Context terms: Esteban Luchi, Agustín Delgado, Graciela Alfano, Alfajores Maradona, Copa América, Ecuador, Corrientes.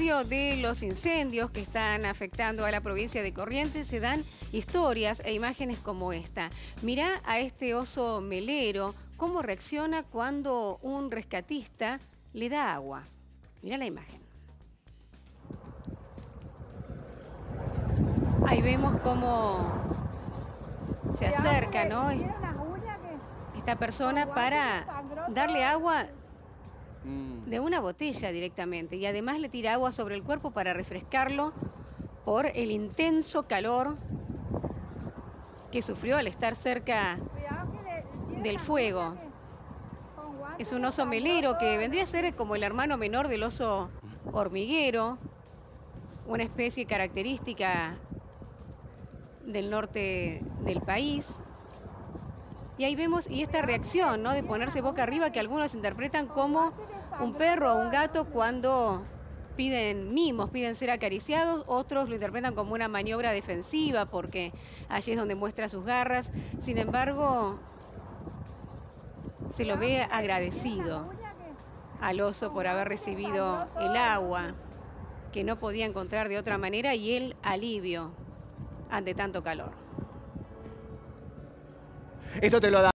medio de los incendios que están afectando a la provincia de Corrientes se dan historias e imágenes como esta. Mirá a este oso melero, cómo reacciona cuando un rescatista le da agua. Mirá la imagen. Ahí vemos cómo se acerca, ¿no?, esta persona para darle agua de una botella directamente, y además le tira agua sobre el cuerpo para refrescarlo por el intenso calor que sufrió al estar cerca del fuego. Es un oso melero que vendría a ser como el hermano menor del oso hormiguero, una especie característica del norte del país. Y ahí vemos esta reacción, ¿no?, de ponerse boca arriba, que algunos interpretan como un perro o un gato cuando piden mimos, piden ser acariciados. Otros lo interpretan como una maniobra defensiva porque allí es donde muestra sus garras. Sin embargo, se lo ve agradecido al oso por haber recibido el agua que no podía encontrar de otra manera y el alivio ante tanto calor. Esto te lo da.